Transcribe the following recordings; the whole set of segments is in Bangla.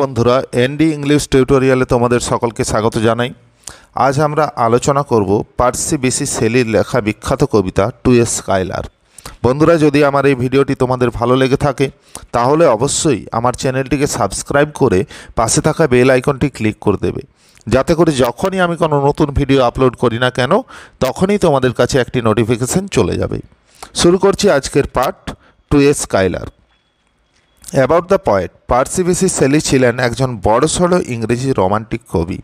বন্ধুরা এনডি ইংলিশ টিউটোরিয়ালে তোমাদের সকলকে স্বাগত জানাই। আজ আমরা আলোচনা করব পার্সি বিসি শেলির লেখা বিখ্যাত কবিতা টু এ স্কাইলার্ক। বন্ধুরা, যদি আমার এই ভিডিওটি তোমাদের ভালো লেগে থাকে তাহলে অবশ্যই আমার চ্যানেলটিকে সাবস্ক্রাইব করে পাশে থাকা বেল আইকনটি ক্লিক করে দেবে, যাতে করে যখনই আমি কোনো নতুন ভিডিও আপলোড করি না কেন তখনই তোমাদের কাছে একটি নোটিফিকেশন চলে যাবে। শুরু করছি আজকের part to a skylark. About the poet, Percy Bysshe Shelley ছিলেন একজন বড়সড় ইংরেজি রোমান্টিক কবি।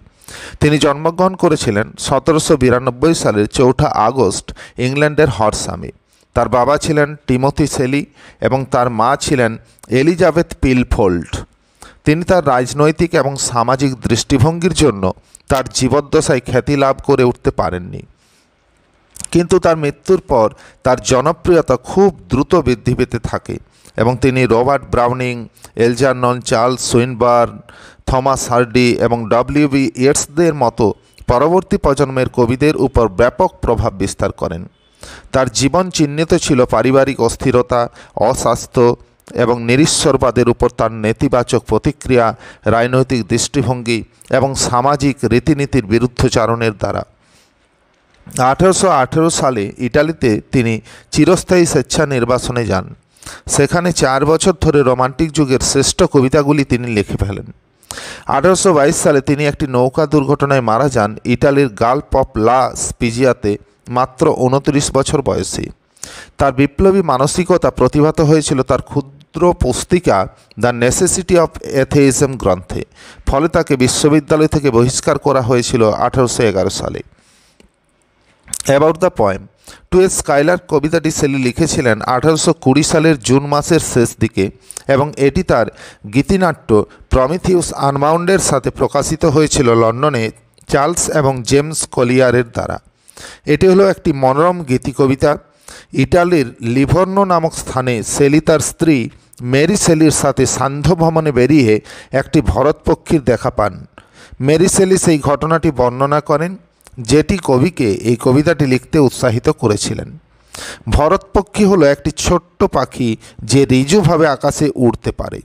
তিনি জন্মগ্রহণ করেছিলেন 1792 সালের 4 আগস্ট ইংল্যান্ডের হরসামে। তার বাবা ছিলেন টিমোথি শেলি এবং তার মা ছিলেন এলিজাবেথ পিলফোল্ড। তিনি তার রাজনৈতিক এবং সামাজিক দৃষ্টিভঙ্গির জন্য তার জীবদ্দশায় খ্যাতি লাভ করে উঠতে পারেননি, কিন্তু তার মৃত্যুর পর তার জনপ্রিয়তা খুব দ্রুত বৃদ্ধি পেতে থাকে এবং তিনি Robert Browning, Algernon Charles Swinburne, Thomas Hardy এবং ডব্লিউবি ইয়েটসদের মতো পরবর্তী প্রজন্মের কবিদের উপর ব্যাপক প্রভাব বিস্তার করেন। তার জীবন চিহ্নিত ছিল পারিবারিক অস্থিরতা, অস্বাস্থ্য এবং নিরীশ্বরবাদের উপর তার নেতিবাচক প্রতিক্রিয়া, রাজনৈতিক দৃষ্টিভঙ্গি এবং সামাজিক রীতিনীতির বিরুদ্ধচারণের দ্বারা। 1818 সালে ইটালিতে তিনি চিরস্থায়ী স্বেচ্ছা নির্বাসনে যান। সেখানে 4 বছর ধরে রোমান্টিক যুগের শ্রেষ্ঠ কবিতাগুলি তিনি লিখে ফেলেন। 1822 সালে তিনি একটি নৌকা দুর্ঘটনায় মারা যান ইটালির গাল্প অফ লা স্পিজিয়াতে মাত্র 29 বছর বয়সে। তার বিপ্লবী মানসিকতা প্রতিভাত হয়েছিল তার ক্ষুদ্র পুস্তিকা দ্য নেসেসিটি অফ এথেইজম গ্রন্থে, ফলে তাকে বিশ্ববিদ্যালয় থেকে বহিষ্কার করা হয়েছিল 1811 সালে। About the poem, to a skylark কবিতাটি শেলি লিখেছিলেন 1820 সালের জুন মাসের শেষ দিকে এবং এটি তার গীতিনাট্য প্রমিথিউস আনবাউন্ডের সাথে প্রকাশিত হয়েছিল লন্ডনে চার্লস এবং জেমস কলিয়ারের দ্বারা। এটি হলো একটি মনোরম গীতি কবিতা। ইটালির লিভর্ন নামক স্থানে শেলি তার স্ত্রী মেরি শেলির সাথে সান্ধ্য ভ্রমণে বেরিয়ে একটি ভরতপক্ষীর দেখা পান। মেরি শেলি সেই ঘটনাটি বর্ণনা করেন যেটি কবিকে এই কবিতাটি লিখতে উৎসাহিত করেছিলেন। ভরতপক্ষী হলো একটি ছোট্ট পাখি যে ঋজুভাবে আকাশে উড়তে পারে।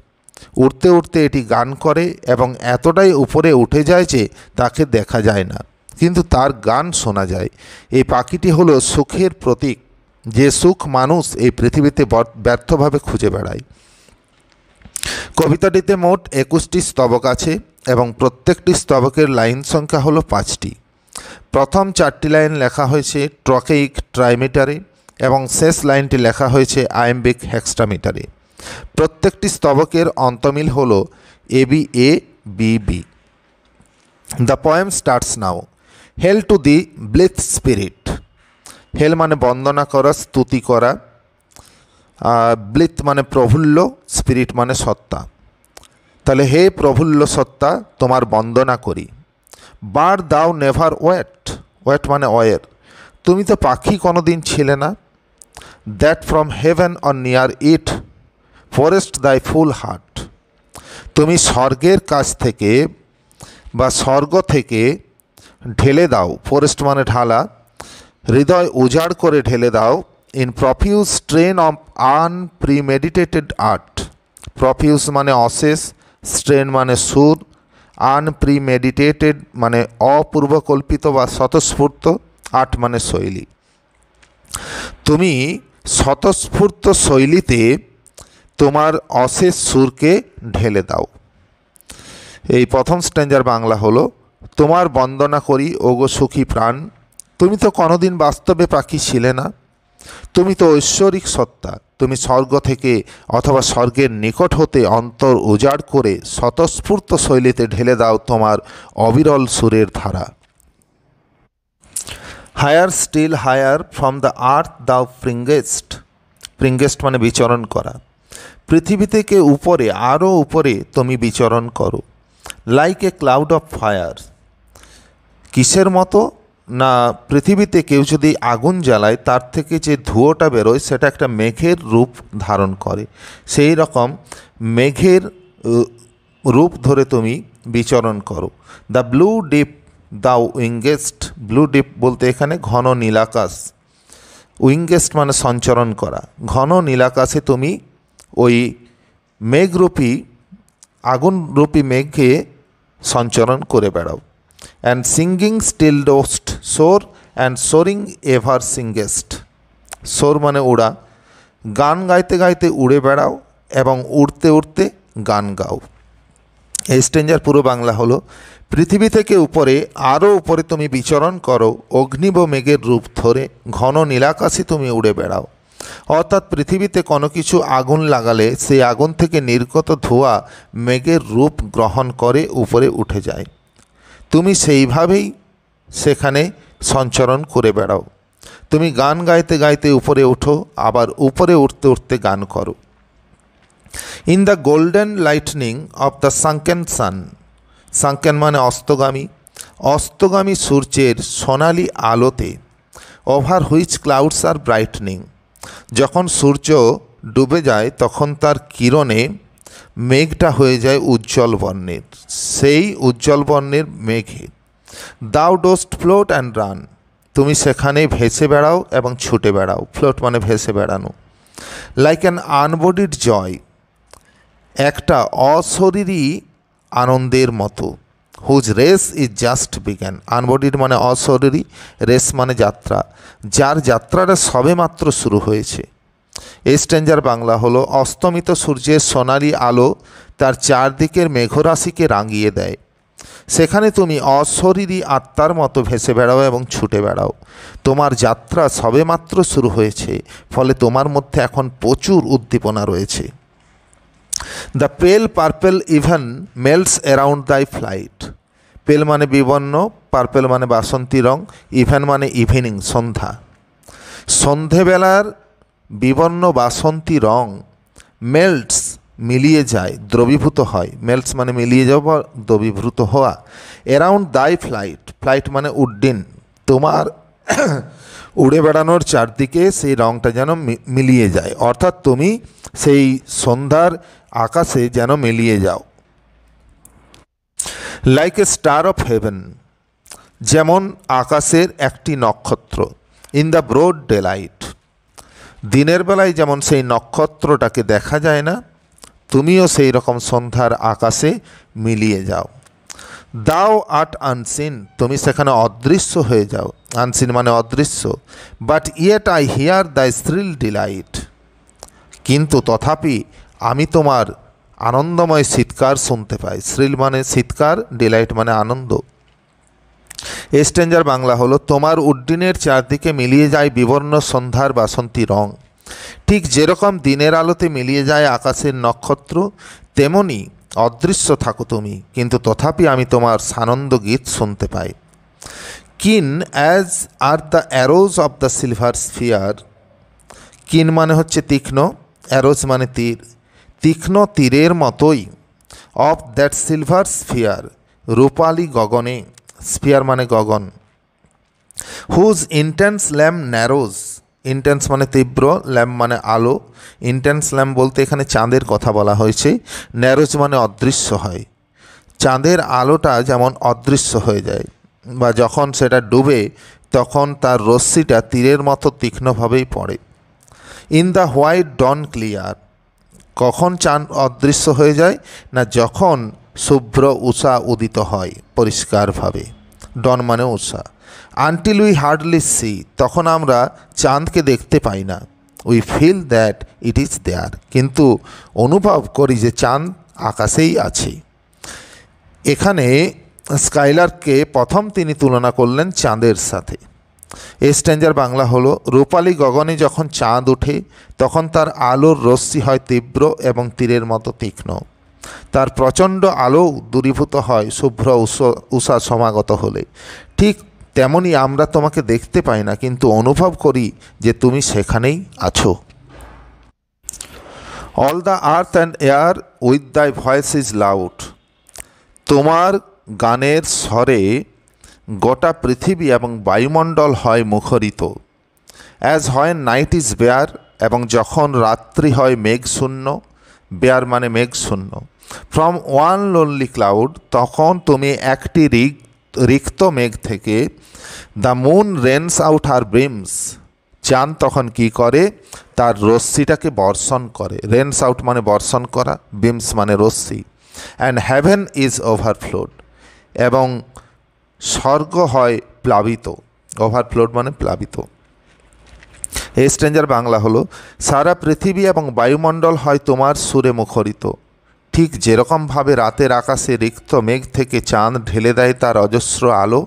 উড়তে উড়তে এটি গান করে এবং এতটাই উপরে উঠে যায় যে তাকে দেখা যায় না, কিন্তু তার গান শোনা যায়। এই পাখিটি হলো সুখের প্রতীক, যে সুখ মানুষ এই পৃথিবীতে ব্যর্থভাবে খুঁজে বেড়ায়। কবিতাটিতে মোট 21টি স্তবক আছে এবং প্রত্যেকটি স্তবকের লাইন সংখ্যা হলো 5টি। প্রথম 4টি লাইন লেখা হয়েছে ট্রকেইক ট্রাইমিটারে এবং শেষ লাইনটি লেখা হয়েছে আইম্বিক হেক্সটামিটারে। প্রত্যেকটি স্তবকের অন্তমিল হল ABA BB। The poem starts now. Hail to the blithe spirit. Hail মানে বন্দনা করা, স্তুতি করা। ব্লিথ মানে প্রফুল্ল, স্পিরিট মানে সত্তা। তাহলে হে প্রফুল্ল সত্তা, তোমার বন্দনা করি। বার্ড দাও নেভার ওয়েট। ওয়েট মানে ওয়ের। তুমি তো পাখি কোনো দিন ছিলে না। That from heaven or near it pourest thy full heart. তুমি স্বর্গের কাছ থেকে বা স্বর্গ থেকে ঢেলে দাও, ফরেস্ট মানে ঢালা, হৃদয় উজাড় করে ঢেলে দাও। In profuse strain of unpremeditated art. Profuse মানে অশেষ, স্ট্রেন মানে সুর, আনপ্রিমেডিটেটেড মানে অপূর্বকল্পিত বা স্বতঃস্ফূর্ত, আর্ট মানে শৈলী। তুমি স্বতঃস্ফূর্ত শৈলীতে তোমার অশেষ সুরকে ঢেলে দাও। এই প্রথম স্ট্যাঞ্জার বাংলা হলো, তোমার বন্দনা করি ওগো সুখী প্রাণ, তুমি তো কোনোদিন বাস্তবে পাখি ছিলে না। তুমি তো ঐশ্বরিক সত্তা, তুমি স্বর্গ থেকে অথবা স্বর্গের নিকট হতে অন্তর উজাড় করে স্বতঃস্ফূর্ত শৈলীতে ঢেলে দাও তোমার অবিরল সুরের ধারা। Higher still higher from the earth thou springest. প্রিঙ্গেস্ট মানে বিচরণ করা। পৃথিবী থেকে উপরে, আরও উপরে তুমি বিচরণ করো। Like a cloud of fire. কিসের মতো না, পৃথিবীতে কেউ যদি আগুন জ্বালায় তার থেকে যে ধোঁয়াটা বেরোয় সেটা একটা মেঘের রূপ ধারণ করে, সেই রকম মেঘের রূপ ধরে তুমি বিচরণ করো। দ্য ব্লু ডিপ দাও উইঙ্গেস্ট। ব্লু ডিপ বলতে এখানে ঘন নীলাকাশ, উইঙ্গেস্ট মানে সঞ্চরণ করা। ঘন নীলাকাশে তুমি ওই মেঘরূপী আগুন রূপী মেঘে সঞ্চরণ করে বেড়াও। And singing still dost soar and soaring ever singest. Soar মানে উড়া, গান গাইতে গাইতে উড়ে বেড়াও এবং উড়তে উড়তে গান গাও। এই স্টেঞ্জার পুরো বাংলা হলো, পৃথিবী থেকে উপরে আরও উপরে তুমি বিচরণ করো, অগ্নিব মেঘের রূপ ধরে ঘন নীলাকাশে তুমি উড়ে বেড়াও। অর্থাৎ পৃথিবীতে কোনো কিছু আগুন লাগালে সেই আগুন থেকে নির্গত ধোঁয়া মেঘের রূপ গ্রহণ করে উপরে উঠে যায়, তুমি সেইভাবেই সেখানে সঞ্চরণ করে বেড়াও। তুমি গান গাইতে গাইতে উপরে ওঠো, আবার উপরে উঠতে উঠতে গান করো। In the golden lightning of the sunken sun, sunken মানে অস্তগামী, অস্তগামী সূর্যের সোনালি আলোতে, over which clouds are brightening, যখন সূর্য ডুবে যায় তখন তার কিরণে মেঘটা হয়ে যায় উজ্জ্বল বর্ণের, সেই উজ্জ্বল বর্ণের মেঘে। দাউ ডোস্ট ফ্লোট অ্যান্ড রান, তুমি সেখানে ভেসে বেড়াও এবং ছুটে বেড়াও। ফ্লোট মানে ভেসে বেড়ানো। লাইক অ্যান আনবডিড জয়, একটা অশরীরী আনন্দের মতো। Whose race is just began, unbodied মানে অশরীরী, রেস মানে যাত্রা, যার যাত্রাটা সবে মাত্র শুরু হয়েছে। এই স্টেঞ্জার বাংলা হলো, অস্তমিত সূর্যের সোনালি আলো তার চারদিকের মেঘরাশিকে রাঙিয়ে দেয়, সেখানে তুমি অশরীরী আত্মার মতো ভেসে বেড়াও এবং ছুটে বেড়াও। তোমার যাত্রা সবে মাত্র শুরু হয়েছে, ফলে তোমার মধ্যে এখন প্রচুর উদ্দীপনা রয়েছে। The pale purple even melts around thy flight, pale মানে বিবর্ণ, পার্পেল মানে বাসন্তী রং, ইভেন মানে ইভিনিং সন্ধ্যা, সন্ধেবেলার বিবর্ণ বাসন্তী রং মেল্টস মিলিয়ে যায়, দ্রবীভূত হয়, মেল্টস মানে মিলিয়ে যাওয়া, দ্রবীভূত হওয়া। অ্যারাউন্ড দাই ফ্লাইট, ফ্লাইট মানে উড্ডীন, তোমার উড়ে বেড়ানোর চারদিকে সেই রঙটা যেন মিলিয়ে যায়, অর্থাৎ তুমি সেই সন্ধ্যার আকাশে যেন মিলিয়ে যাও। Like a star of heaven, যেমন আকাশের একটি নক্ষত্র। In the broad daylight, দিনের বেলায় যেমন সেই নক্ষত্রটাকে দেখা যায় না, তুমিও সেই রকম সন্ধ্যার আকাশে মিলিয়ে যাও। দাও আট আনসিন, তুমি সেখানে অদৃশ্য হয়ে যাও, আনসিন মানে অদৃশ্য। But yet I hear the thrill delight, কিন্তু তথাপি আমি তোমার আনন্দময় শীতকার শুনতে পাই। থ্রিল মানে শীতকার, ডিলাইট মানে আনন্দ। স্টেঞ্জার বাংলা হলো, তোমার উড্ডিনের চারদিকে মিলিয়ে যায় বিবর্ণ সন্ধ্যার বাসন্তী রং। ঠিক যেরকম দিনের আলোতে মিলিয়ে যায় আকাশের নক্ষত্র, তেমনি অদৃশ্য থাকো তুমি, কিন্তু তথাপি আমি তোমার সানন্দ গীত শুনতে পাই। Keen as are the arrows of the silver sphere, keen মানে হচ্ছে তীক্ষ্ণ, অ্যারোজ মানে তীর, তীক্ষ্ণ তীরের মতোই। অফ দ্যাট সিলভার স্ফিয়ার, রূপালি গগনে, স্ফিয়ার মানে গগন। Whose intense lamp narrows, intense মানে তীব্র, ল্যাম্প মানে আলো, ইন্টেন্স ল্যাম্প বলতে এখানে চাঁদের কথা বলা হয়েছে। ন্যারোজ মানে অদৃশ্য হয়, চাঁদের আলোটা যেমন অদৃশ্য হয়ে যায় বা যখন সেটা ডুবে তখন তার রশ্মিটা তীরের মতো তীক্ষ্ণভাবেই পড়ে। In the white dawn clear, কখন চাঁদ অদৃশ্য হয়ে যায় না, যখন শুভ্র উষা উদিত হয় পরিষ্কারভাবে, ডন মানে উষা। আনটিল উই হার্ডলি সি, তখন আমরা চাঁদকে দেখতে পাই না। We feel that it is there, কিন্তু অনুভব করি যে চাঁদ আকাশেই আছে। এখানে স্কাইলার্ককে প্রথম তিনি তুলনা করলেন চাঁদের সাথে। স্টেঞ্জার বাংলা হলো, রূপালী গগনে যখন চাঁদ ওঠে তখন তার আলোর রশ্মি হয় তীব্র এবং তীরের মতো তীক্ষ্ণ, তার প্রচণ্ড আলো দূরীভূত হয় শুভ্র উষা সমাগত হলে। ঠিক তেমনি আমরা তোমাকে দেখতে পাই না, কিন্তু অনুভব করি যে তুমি সেখানেই আছো। All the earth and air with the voice is loud, তোমার গানের স্বরে গোটা পৃথিবী এবং বায়ুমণ্ডল হয় মুখরিত। অ্যাজ হয় নাইট ইজ বেয়ার, এবং যখন রাত্রি হয় মেঘশূন্য, বেয়ার মানে মেঘশূন্য। ফ্রম ওয়ান লোনলি ক্লাউড, তখন তুমি একটি রিক্ত মেঘ থেকে। The moon rains out her ব্রিমস, চাঁদ তখন কি করে তার রশ্মিটাকে বর্ষণ করে। রেন্স আউট মানে বর্ষণ করা, বিমস মানে রশ্মি। and heaven is overflowed, ebong sorgo hoy plabito, overflowed mane plabito. A stranger bangla holo, sara prithibi ebong bayumondol hoy tomar sure mukhorito. ঠিক যেরকম ভাবে রাতের আকাশে রিক্ত মেঘ থেকে চাঁদ ঢেলে দেয় তার অজস্র আলো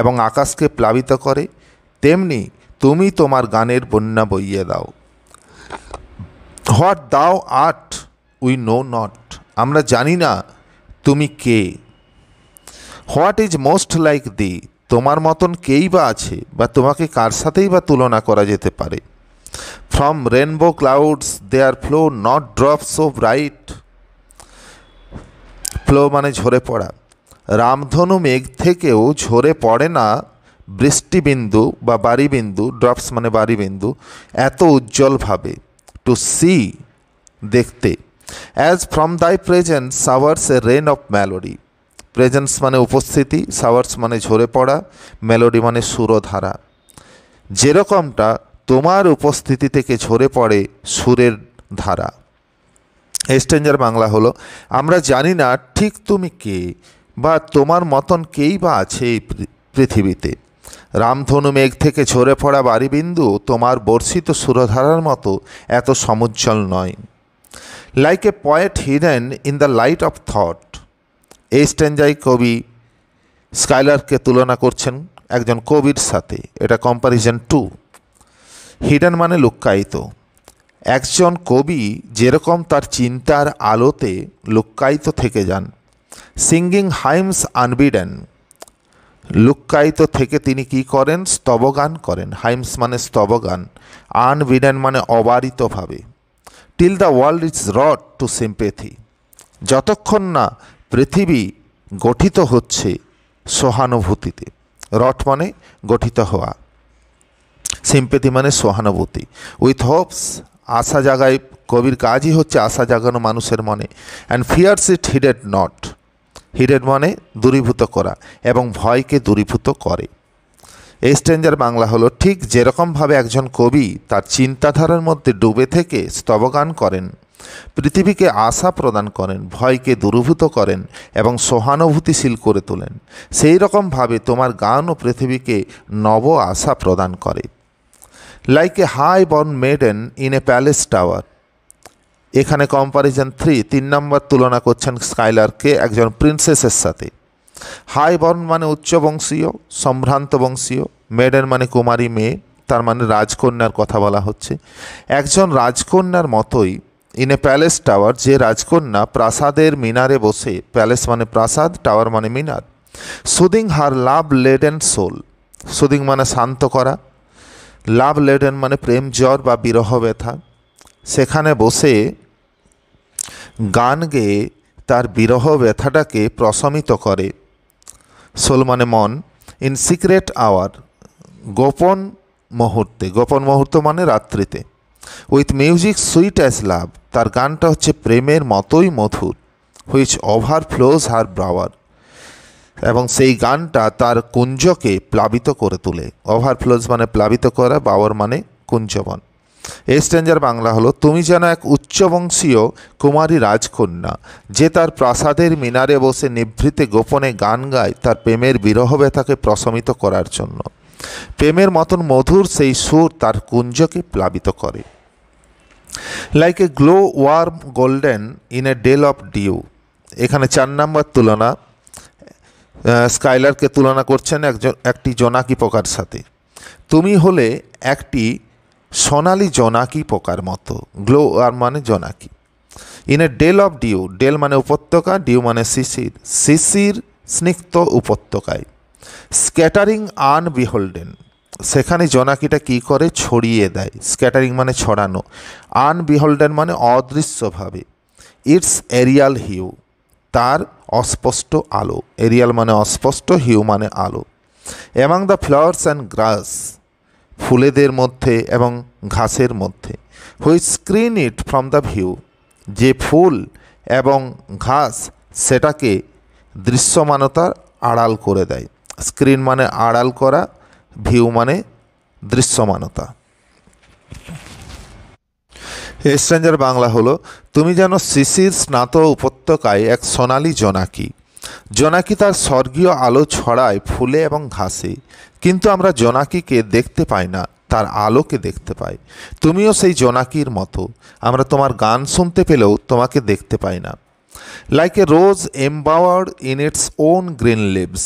এবং আকাশকে প্লাবিত করে, তেমনি তুমি তোমার গানের বন্যা বইয়ে দাও। হোয়াট দাও আর্ট উই নো নট, আমরা জানি না তুমি কে। What is most like thee, তোমার মতন কেই বা আছে বা তোমাকে কার সাথেই বা তুলনা করা যেতে পারে। From rainbow clouds they R flow not drops of bright, flow মানে ঝরে পড়া। রামধনু মেঘ থেকেও ঝরে পড়ে না বৃষ্টিবিন্দু বা বারিবিন্দু, ড্রপস মানে বারিবিন্দু, এত উজ্জ্বলভাবে। টু সি দেখতে, as from thy presence showers a rain of melody, presence মানে উপস্থিতি, সাওয়ার্স মানে ঝরে পড়া, মেলোডি মানে সুরধারা। যেরকমটা তোমার উপস্থিতি থেকে ঝরে পড়ে সুরের ধারা। স্ট্রেঞ্জার বাংলা হলো, আমরা জানি না ঠিক তুমি কে বা তোমার মতন কেই বা আছে এই পৃথিবীতে। রামধনু মেঘ থেকে ঝরে পড়া বারিবিন্দু তোমার বর্ষিত সুরধারার মতো এত সমুজ্জ্বল নয়। Like a poet hidden in the light of thought, এই স্ট্রেঞ্জায় কবি স্কাইলারকে তুলনা করছেন একজন কবির সাথে, এটা কম্পারিজন টু। হিডেন মানে লুক্কায়িত, একজন কবি যেরকম তার চিন্তার আলোতে লুক্কায়িত থেকে যান। সিঙ্গিং হাইমস আনবিডেন, লুক্কায়িত থেকে তিনি কি করেন, স্তবগান করেন। হাইমস মানে স্তবগান, আনবিডেন মানে অবারিতভাবে। Till the world is wrought to sympathy, যতক্ষণ না পৃথিবী গঠিত হচ্ছে সহানুভূতিতে। রট মানে গঠিত হওয়া, সিম্পেথি মানে সহানুভূতি। উইথ হোপস, আশা জাগায়, কবির কাজই হচ্ছে আশা জাগানো মানুষের মনে। And fears it heeded not, heeded মানে দূরীভূত করা এবং ভয়কে দূরীভূত করে। এই স্ট্রেঞ্জার বাংলা হলো, ঠিক যেরকমভাবে একজন কবি তার চিন্তাধারার মধ্যে ডুবে থেকে স্তবগান করেন, পৃথিবীকে আশা প্রদান করেন, ভয়কে দূরীভূত করেন এবং সহানুভূতিশীল করে তোলেন, সেই রকমভাবে তোমার গানও পৃথিবীকে নব আশা প্রদান করে। Like a high born maiden in a palace tower, এখানে কম্পারিজন থ্রি, 3 নম্বর তুলনা করছেন স্কাইলারকে একজন প্রিন্সেসের সাথে। হাই বর্ন মানে উচ্চবংশীয়, সম্ভ্রান্ত বংশীয়, মেডেন মানে কুমারী মেয়ে, তার মানে রাজকন্যার কথা বলা হচ্ছে। একজন রাজকন্যার মতোই ইন এ প্যালেস টাওয়ার, যে রাজকন্যা প্রাসাদের মিনারে বসে, প্যালেস মানে প্রাসাদ, টাওয়ার মানে মিনার। Soothing her love laden soul, soothing মানে শান্ত করা, লাভ লেডেন মানে প্রেম জ্বর বা বিরহ ব্যথা, সেখানে বসে গান গেয়ে তার বিরহ ব্যথাটাকে প্রশমিত করে। সোল মানে মন। ইন সিক্রেট আওয়ার, গোপন মুহূর্তে, গোপন মুহূর্ত মানে রাত্রিতে। With music sweet as love, তার গানটা হচ্ছে প্রেমের মতোই মধুর। হুইচ ওভারফ্লোজ হার ব্রাওয়ার, এবং সেই গানটা তার কুঞ্জকে প্লাবিত করে তোলে। ওভারফ্লোজ মানে প্লাবিত করা, বাওয়ার মানে কুঞ্জবন। এই স্ট্রেঞ্জার বাংলা হলো, তুমি যেন এক উচ্চবংশীয় কুমারী রাজকন্যা যে তার প্রাসাদের মিনারে বসে নিভৃতে গোপনে গান গায় তার প্রেমের বিরহ ব্যথাকে প্রশমিত করার জন্য। প্রেমের মতন মধুর সেই সুর তার কুঞ্জকে প্লাবিত করে। Like a glow worm golden in a dell of dew, এখানে 4 নম্বর তুলনা, স্কাইলারকে তুলনা করছেন একটি জোনাকি পোকার সাথে। তুমি হলে একটি সোনালি জোনাকি পোকার মতো, গ্লো ওয়ার্ম মানে জোনাকি। In a dell of dew, dell মানে উপত্যকা, ডিউ মানে শিশির, শিশির স্নিগ্ধ উপত্যকায়। স্ক্যাটারিং আনবিহোল্ডেন, সেখানে জোনাকিটা কি করে, ছড়িয়ে দেয়। স্ক্যাটারিং মানে ছড়ানো, আনবিহোল্ডেন মানে অদৃশ্যভাবে। ইটস এরিয়াল হিউ, তার অস্পষ্ট আলো, এরিয়াল মানে অস্পষ্ট, হিউ মানে আলো। Among the flowers and grass, ফুলেদের মধ্যে এবং ঘাসের মধ্যে। Which screen it from the view, যে ফুল এবং ঘাস সেটাকে দৃশ্যমানতার আড়াল করে দেয়। স্ক্রিন মানে আড়াল করা, ভিউ মানে দৃশ্যমানতা। স্ট্রেঞ্জার বাংলা হলো তুমি জানো সিসির স্নাত উপত্যকায় এক সোনালী জোনাকি। জোনাকি তার স্বর্গীয় আলো ছড়ায় ফুলে এবং ঘাসে, কিন্তু আমরা জোনাকিকে দেখতে পাই না, তার আলোকে দেখতে পাই। তুমিও সেই জোনাকির মতো, আমরা তোমার গান শুনতে পেলেও তোমাকে দেখতে পাই না। Like a rose embowered in its own green leaves.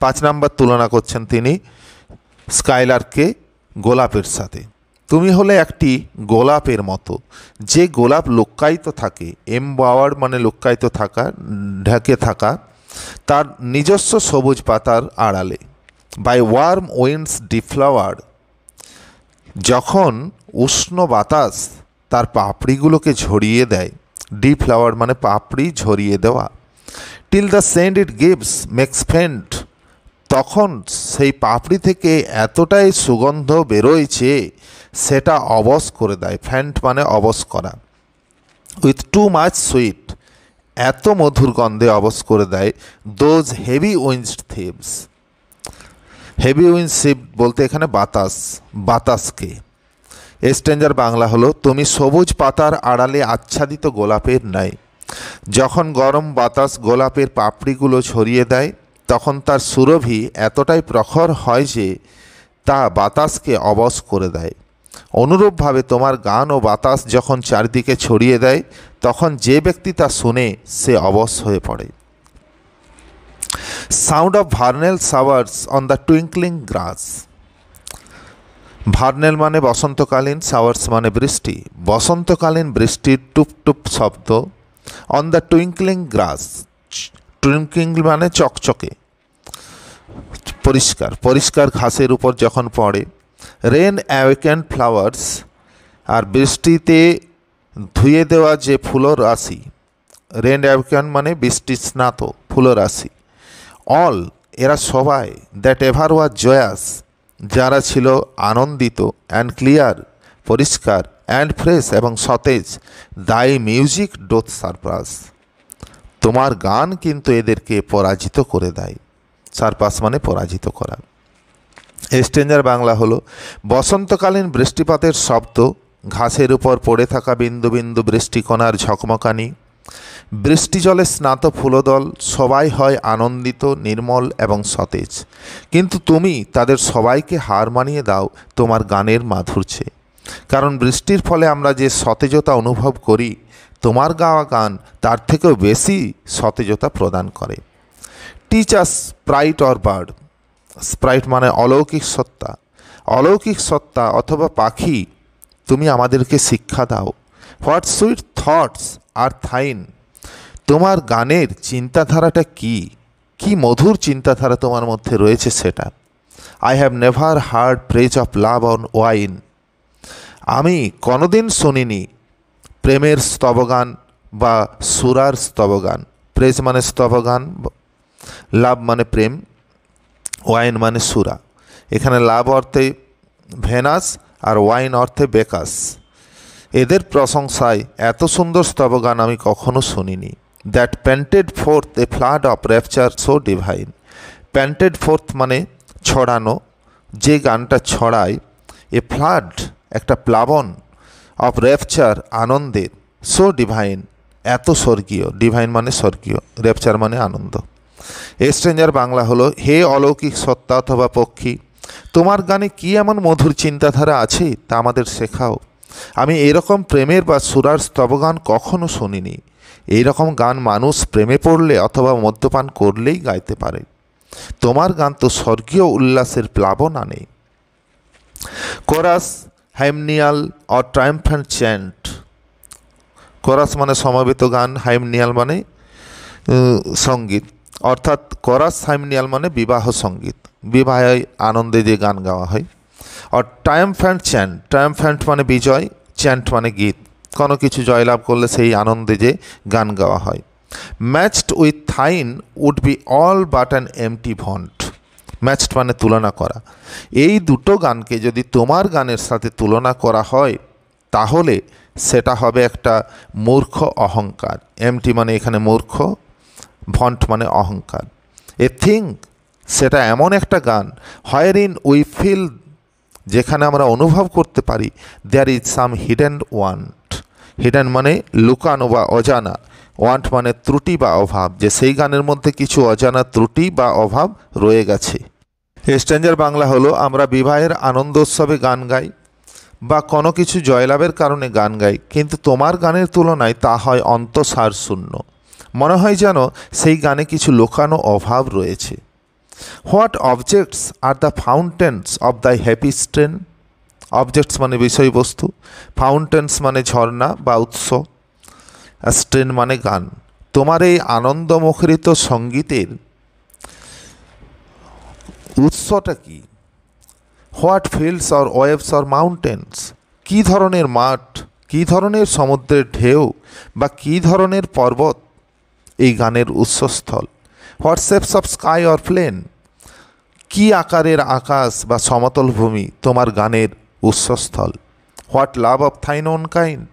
৫ নম্বর তুলনা করছেন তিনি স্কাইলারকে গোলাপের সাথে। তুমি হলে একটি গোলাপের মতো, যে গোলাপ লুক্কায়িত থাকে। এমবাওয়ার্ড মানে লুক্কায়িত থাকা, ঢেকে থাকা, তার নিজস্ব সবুজ পাতার আড়ালে। বাই ওয়ার্ম উইন্ডস ডিফ্লাওয়ার্ড, যখন উষ্ণ বাতাস তার পাপড়িগুলোকে ঝরিয়ে দেয়। ডিফ্লাওয়ার্ড মানে পাপড়ি ঝরিয়ে দেওয়া। Till the scent it gives makes faint, তখন সেই পাপড়ি থেকে এতটাই সুগন্ধ বেরোয়ছে সেটা অবশ করে দেয়। ফ্যান্ট মানে অবশ করা। উইথ টু মাচ সুইট, এত মধুর গন্ধে অবশ করে দেয়। Those heavy winds thieves, heavy winds shift বলতে এখানে বাতাস, বাতাসকে। স্ট্রেঞ্জার বাংলা হলো তুমি সবুজ পাতার আড়ালে আচ্ছাদিত গোলাপের ন্যায়। যখন গরম বাতাস গোলাপের পাপড়িগুলো ছড়িয়ে দেয় তখন তার সুরভি এতটাই প্রখর হয় যে তা বাতাসকে অবশ করে দেয়। অনুরূপভাবে তোমার গান ও বাতাস যখন চারদিকে ছড়িয়ে দেয় তখন যে ব্যক্তি তা শুনে সে অবশ হয়ে পড়ে। Sound of vernal showers on the twinkling grass. Vernal মানে বসন্তকালীন, শাওয়ার্স মানে বৃষ্টি। বসন্তকালীন বৃষ্টির টুপটুপ শব্দ। On the twinkling grass, twinkling মানে চকচকে, পরিষ্কার, পরিষ্কার ঘাসের উপর যখন পড়ে। রেন অ্যাওয়েকেন্ড ফ্লাওয়ার্স, আর বৃষ্টিতে ধুয়ে দেওয়া যে ফুলরাশি। রেন অ্যাওয়েকেন্ড মানে বৃষ্টি স্নাত ফুলরাশি। অল, এরা সবাই। দ্যাট এভার ওয়ার জয়াস, যারা ছিল আনন্দিত। অ্যান্ড ক্লিয়ার, পরিষ্কার। অ্যান্ড ফ্রেশ এবং সতেজ। দাই মিউজিক ডোথ সারপ্রাস, তোমার গান কিন্তু এদেরকে পরাজিত করে দেয়। সারপাস মানে পরাজিত করা। স্ট্রেঞ্জার বাংলা হলো বসন্তকালীন বৃষ্টিপাতের শব্দ, ঘাসের উপর পড়ে থাকা বিন্দু বিন্দু বৃষ্টিকণার ঝকমকানি। বৃষ্টি জলে স্নাত ফুলদল সবাই হয় আনন্দিত, নির্মল এবং সতেজ, কিন্তু তুমি তাদের সবাইকে হার মানিয়ে দাও তোমার গানের মাধুর্যে। কারণ বৃষ্টির ফলে আমরা যে সতেজতা অনুভব করি, তোমার গাওয়া গান তার থেকেও বেশি সতেজতা প্রদান করে। Teacher sprite or bird, sprite মানে অলৌকিক সত্তা। অলৌকিক সত্তা অথবা পাখি, তুমি আমাদেরকে শিক্ষা দাও। What sweet thoughts are thine, তোমার গানের চিন্তাধারাটা কি, কি মধুর চিন্তাধারা তোমার মধ্যে রয়েছে সেটা। I have never heard praise of love on wine, আমি কোনোদিন শুনিনি প্রেমের স্তবগান বা সুরার স্তবগান। প্রেজ মানে স্তবগান, লাভ মানে প্রেম, ওয়াইন মানে সুরা। এখানে লাভ অর্থে ভেনাস আর ওয়াইন অর্থে বেকাস। এদের প্রশংসায় এত সুন্দর স্তবগান আমি কখনো শুনিনি। That panted forth a flood of rapture so divine, panted forth মানে ছড়ানো, যে গানটা ছড়ায়। এ ফ্লাড একটা প্লাবন, অফ র্যাপচার আনন্দের, সো ডিভাইন এত স্বর্গীয়। ডিভাইন মানে স্বর্গীয়, র্যাপচার মানে আনন্দ। স্ট্রেঞ্জার বাংলা হলো হে অলৌকিক সত্তা অথবা পক্ষী, তোমার গানে কি এমন মধুর চিন্তাধারা আছে তা আমাদের শেখাও। আমি এরকম প্রেমের বা সুরার স্তবগান কখনো শুনিনি। এইরকম গান মানুষ প্রেমে পড়লে অথবা মদ্যপান করলেই গাইতে পারে। তোমার গান তো স্বর্গীয় উল্লাসের প্লাবন আনে। Chorus, hymeneal or triumphant chant. Chorus মানে সমবেত গান, হাইমনিয়াল মানে সঙ্গীত, অর্থাৎ কোরাস হাইমনিয়াল মানে বিবাহ সঙ্গীত, বিবাহে আনন্দে যে গান গাওয়া হয়। আর ট্রায়াম্ফ্যান্ট চ্যান্ট, ট্রায়াম্ফ্যান্ট মানে বিজয়, চ্যান্ট মানে গীত, কোনো কিছু জয়লাভ করলে সেই আনন্দে যে গান গাওয়া হয়। Matched with thine would be all but an empty vaunt, matched মানে তুলনা করা। এই দুটো গানকে যদি তোমার গানের সাথে তুলনা করা হয় তাহলে সেটা হবে একটা মূর্খ অহংকার। এমটি মানে এখানে মূর্খ, ভন্ট মানে অহংকার। এ থিং, সেটা এমন একটা গান। হোয়ার ইন উই ফিল, যেখানে আমরা অনুভব করতে পারি। There is some hidden want, hidden মানে লুকানো বা অজানা, ওয়ান্ট মানে ত্রুটি বা অভাব, যে সেই গানের মধ্যে কিছু অজানা ত্রুটি বা অভাব রয়ে গেছে। স্ট্যাঞ্জার বাংলা হলো আমরা বিবাহের আনন্দোৎসবে গান গাই বা কোনো কিছু জয়লাভের কারণে গান গাই, কিন্তু তোমার গানের তুলনায় তা হয় অন্তঃসার শূন্য, মনে হয় যেন সেই গানে কিছু লোকানো অভাব রয়েছে। What objects are the fountains of the happy strain, objects মানে বিষয়বস্তু, ফাউন্টেন্স মানে ঝর্ণা বা উৎস, স্ট্রেন মানে গান। তোমার এই আনন্দমুখরিত সঙ্গীতের উৎসটা কি? What fields or waves or mountains, কী ধরনের মাঠ, কী ধরনের সমুদ্রের ঢেউ বা কী ধরনের পর্বত এই গানের উৎসস্থল। What shapes of sky or plain, কী আকারের আকাশ বা সমতল ভূমি তোমার গানের উৎসস্থল। What love of thine own kind,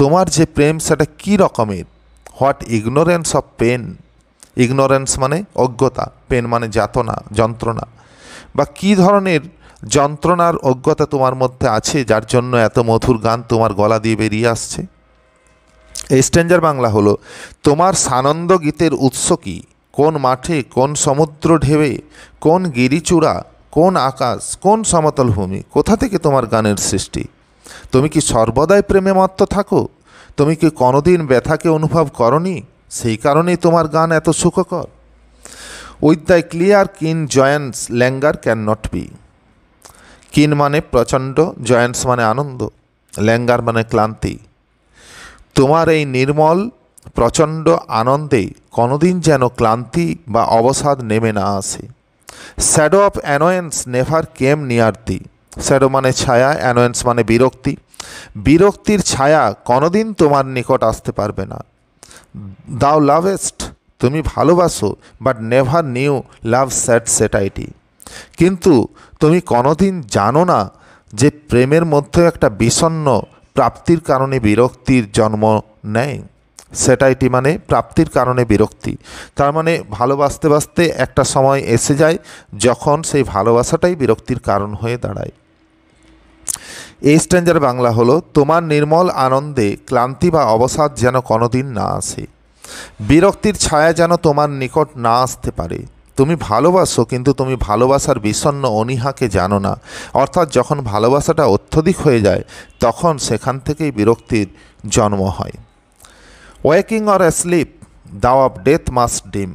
তোমার যে প্রেম সেটা কী রকমের। What ignorance of pain, ignorance মানে অজ্ঞতা, পেন মানে যাতনা যন্ত্রণা, বা কী ধরনের যন্ত্রণার অজ্ঞতা তোমার মধ্যে আছে যার জন্য এত মধুর গান তোমার গলা দিয়ে বেরিয়ে আসছে। স্ট্যাঞ্জার বাংলা হলো তোমার সানন্দ গীতের উৎস কি, কোন মাঠে, কোন সমুদ্র ঢেবে, কোন গিরিচূড়া, কোন আকাশ, কোন সমতল ভূমি, কোথা থেকে তোমার গানের সৃষ্টি। তুমি কি সর্বদাই প্রেমে মত্ত থাকো, তুমি কি কোনোদিন ব্যথাকে অনুভব করনি, সেই কারণেই তোমার গান এত সুখকর। With the clear keen joyance languor can not be, keen মানে প্রচণ্ড, জয়েন্টস মানে আনন্দ, ল্যাঙ্গার মানে ক্লান্তি। তোমার এই নির্মল প্রচণ্ড আনন্দে কোনোদিন যেন ক্লান্তি বা অবসাদ নেমে না আসে। Shadow of annoyance never came near thee, shadow মানে ছায়া, অ্যানোয়েন্স মানে বিরক্তি, বিরক্তির ছায়া কোনোদিন তোমার নিকট আসতে পারবে না। দাও লাভেস্ট, তুমি ভালোবাসো, but never knew love sad satiety, কিন্তু তুমি কোনোদিন জানো না যে প্রেমের মধ্যে একটা বিষণ্ন প্রাপ্তির কারণে বিরক্তির জন্ম নেয়। সেটাইটি মানে প্রাপ্তির কারণে বিরক্তি, তার মানে ভালোবাসতে বাসতে একটা সময় এসে যায় যখন সেই ভালোবাসাটাই বিরক্তির কারণ হয়ে দাঁড়ায়। এই স্ট্যাঞ্জার বাংলা হলো তোমার নির্মল আনন্দে ক্লান্তি বা অবসাদ যেন কোনোদিন না আসে, বিরক্তির ছায়া যেন তোমার নিকট না আসতে পারে। তুমি ভালোবাসো কিন্তু তুমি ভালোবাসার বিষণ্ণ অনীহাকে জানো না, অর্থাৎ যখন ভালোবাসাটা অত্যধিক হয়ে যায় তখন সেখান থেকেই বিরক্তির জন্ম হয়। Waking or asleep thou of death must deem,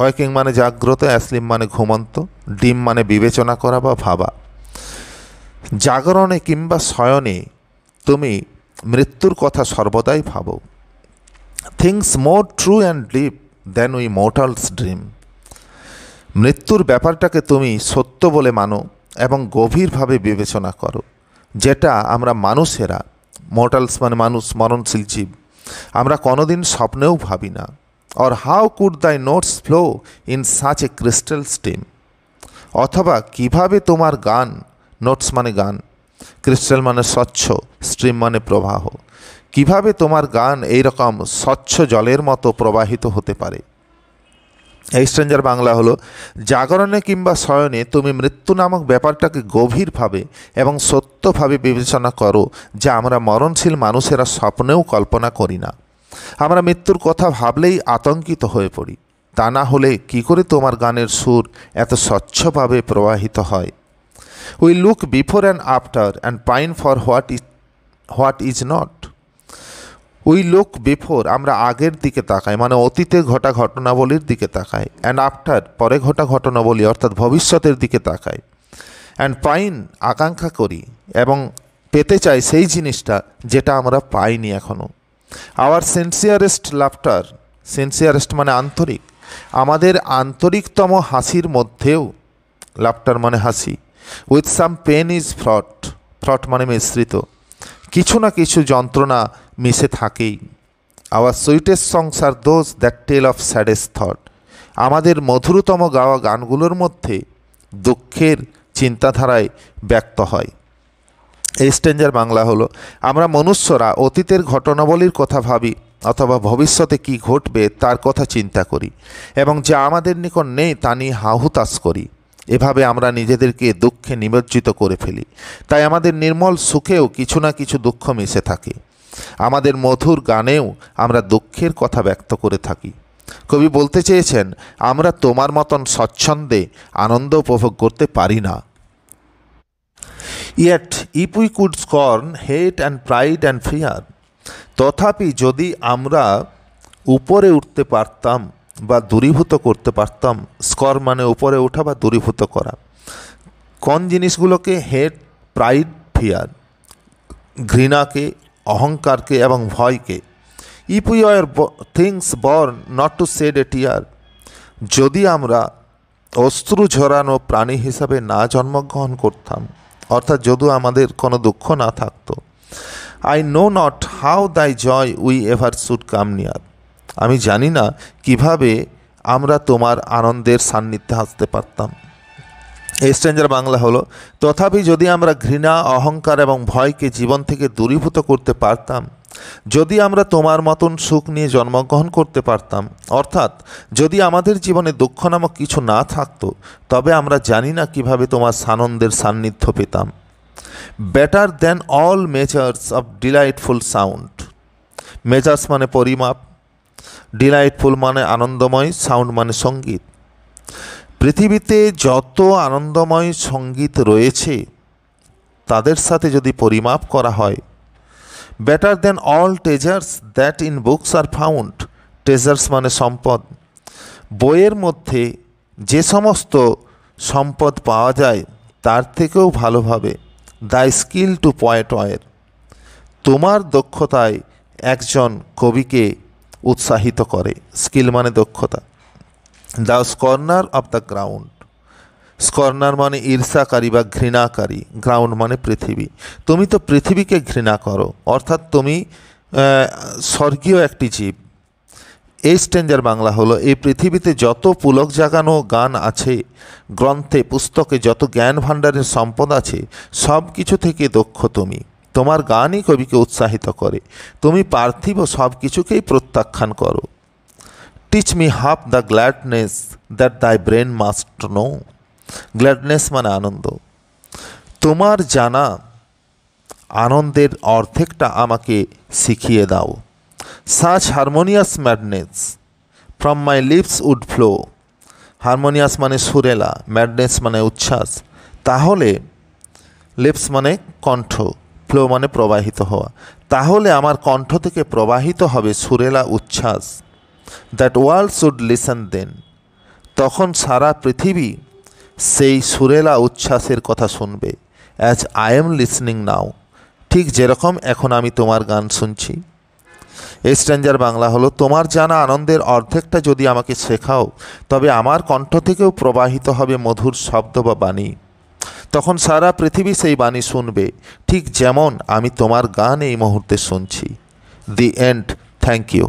waking মানে জাগ্রত, অ্যাসলিপ মানে ঘুমন্ত, ডিম মানে বিবেচনা করা বা ভাবা। জাগরণে কিংবা শয়নে তুমি মৃত্যুর কথা সর্বদাই ভাবো। Things more true and deep than we mortals dream, মৃত্যুর ব্যাপারটাকে তুমি সত্য বলে মানো এবং গভীরভাবে বিবেচনা করো, যেটা আমরা মানুষেরা, মর্টালস মানে মানুষ, মরণশীল জীব, আমরা কোনোদিন স্বপ্নেও ভাবি না। Or how could thy notes flow in such a crystal steam, অথবা কিভাবে তোমার গান, নোটস মানে গান, ক্রিস্টাল মানে স্বচ্ছ, স্ট্রিম মানে প্রবাহ, কিভাবে তোমার গান এইরকম স্বচ্ছ জলের মতো প্রবাহিত হতে পারে। এই স্ট্যাঞ্জার বাংলা হলো জাগরণে কিংবা শয়নে তুমি মৃত্যু নামক ব্যাপারটাকে গভীরভাবে এবং সত্যভাবে বিবেচনা করো, যা আমরা মরণশীল মানুষেরা স্বপ্নেও কল্পনা করি না। আমরা মৃত্যুর কথা ভাবলেই আতঙ্কিত হয়ে পড়ি, তা না হলে কী করে তোমার গানের সুর এত স্বচ্ছভাবে প্রবাহিত হয়। We look before and after and pine for what is not, we look before আমরা আগের দিকে তাকাই মানে অতীতে ঘটা ঘটনাবলীর দিকে তাকাই, অ্যান্ড আফটার পরে ঘটা ঘটনাবলী অর্থাৎ ভবিষ্যতের দিকে তাকাই, অ্যান্ড পাইন আকাঙ্ক্ষা করি এবং পেতে চাই সেই জিনিসটা যেটা আমরা পাইনি এখনও। আওয়ার সিনসিয়ারেস্ট লাফটার, সিনসিয়ারেস্ট মানে আন্তরিক, আমাদের আন্তরিকতম হাসির মধ্যেও, লাফটার মানে হাসি, with some pain is fraught, fraught মানে মিশ্রিত, কিছু না কিছু যন্ত্রণা মিশে থাকেই। Our sweetest songs are those that tell of saddest thought, আমাদের মধুরতম গাওয়া গানগুলোর মধ্যে দুঃখের চিন্তাধারায় ব্যক্ত হয়। এই স্ট্যাঞ্জার বাংলা হলো আমরা মনুষ্যরা অতীতের ঘটনাবলীর কথা ভাবি অথবা ভবিষ্যতে কি ঘটবে তার কথা চিন্তা করি এবং যা আমাদের নিকট নেই তা নিয়ে হাহুতাশ করি। এভাবে আমরা নিজেদেরকে দুঃখে নিমজ্জিত করে ফেলি, তাই আমাদের নির্মল সুখেও কিছু না কিছু দুঃখ মিশে থাকে। আমাদের মধুর গানেও আমরা দুঃখের কথা ব্যক্ত করে থাকি। কবি বলতে চেয়েছেন, আমরা তোমার মতন স্বচ্ছন্দে আনন্দ উপভোগ করতে পারি না। Yet if we could scorn hate and pride and fear, তথাপি যদি আমরা উপরে উঠতে পারতাম বা দূরীভূত করতে পারতাম, স্কর মানে উপরে ওঠা বা দূরীভূত করা, কোন জিনিসগুলোকে? হেট, প্রাইড, ফিয়ার, ঘৃণাকে, অহংকারকে এবং ভয়কে। If we are things born not to shed a tear, যদি আমরা অশ্রু ঝরানো প্রাণী হিসাবে না জন্মগ্রহণ করতাম, অর্থাৎ যদিও আমাদের কোনো দুঃখ না থাকতো। I know not how thy joy we ever should come near, আমি জানি না কিভাবে আমরা তোমার আনন্দের সান্নিধ্যে আসতে পারতাম। এক্সচেঞ্জের বাংলা হলো, তথাপি যদি আমরা ঘৃণা, অহংকার এবং ভয়কে জীবন থেকে দূরীভূত করতে পারতাম, যদি আমরা তোমার মতন সুখ নিয়ে জন্মগ্রহণ করতে পারতাম, অর্থাৎ যদি আমাদের জীবনে দুঃখ নামক কিছু না থাকতো, তবে আমরা জানি না কিভাবে তোমার সানন্দের সান্নিধ্য পেতাম। Better than all measures of delightful sound, measures মানে পরিমাপ, ডিলাইটফুল মানে আনন্দময়, সাউন্ড মানে সঙ্গীত। পৃথিবীতে যত আনন্দময় সঙ্গীত রয়েছে তাদের সাথে যদি পরিমাপ করা হয়, better than all treasures that in books are found, treasures মানে সম্পদ, বইয়ের মধ্যে যে সমস্ত সম্পদ পাওয়া যায় তার থেকেও ভালোভাবে। The skill to poet were, তোমার দক্ষতায় একজন কবিকে উৎসাহিত করে, স্কিল মানে দক্ষতা। The scorner of the ground, scorner মানে ঈর্ষাকারী বা ঘৃণাকারী, গ্রাউন্ড মানে পৃথিবী, তুমি তো পৃথিবীকে ঘৃণা করো, অর্থাৎ তুমি স্বর্গীয় একটি জীব। এই স্টেঞ্জার বাংলা হলো, এই পৃথিবীতে যত পুলক জাগানো গান আছে, গ্রন্থে, পুস্তকে যত জ্ঞান ভাণ্ডারের সম্পদ আছে, সব কিছু থেকে দক্ষ তুমি, তোমার গানই কবিকে উৎসাহিত করে, তুমি পার্থিব সব কিছুকেই প্রত্যাখ্যান করো। Teach me half the gladness that thy brain must know, gladness মানে আনন্দ, তোমার জানা আনন্দের অর্ধেকটা আমাকে শিখিয়ে দাও। Such harmonious madness from my lips would flow, harmonious মানে সুরেলা, ম্যাডনেস মানে উচ্ছ্বাস, তাহলে লিপস মানে কণ্ঠ, ফ্লো মানে প্রবাহিত হওয়া, তাহলে আমার কণ্ঠ থেকে প্রবাহিত হবে সুরেলা উচ্ছ্বাস। That world should listen then, তখন সারা পৃথিবী সেই সুরেলা উচ্ছ্বাসের কথা শুনবে। As I am listening now, ঠিক যেরকম এখন আমি তোমার গান শুনছি। এক্সচেঞ্জার বাংলা হলো, তোমার জানা আনন্দের অর্ধেকটা যদি আমাকে শেখাও, তবে আমার কণ্ঠ থেকেও প্রবাহিত হবে মধুর শব্দ বা বাণী, তখন সারা পৃথিবী সেই বাণী শুনবে, ঠিক যেমন আমি তোমার গান এই মুহূর্তে শুনছি। The end. Thank you.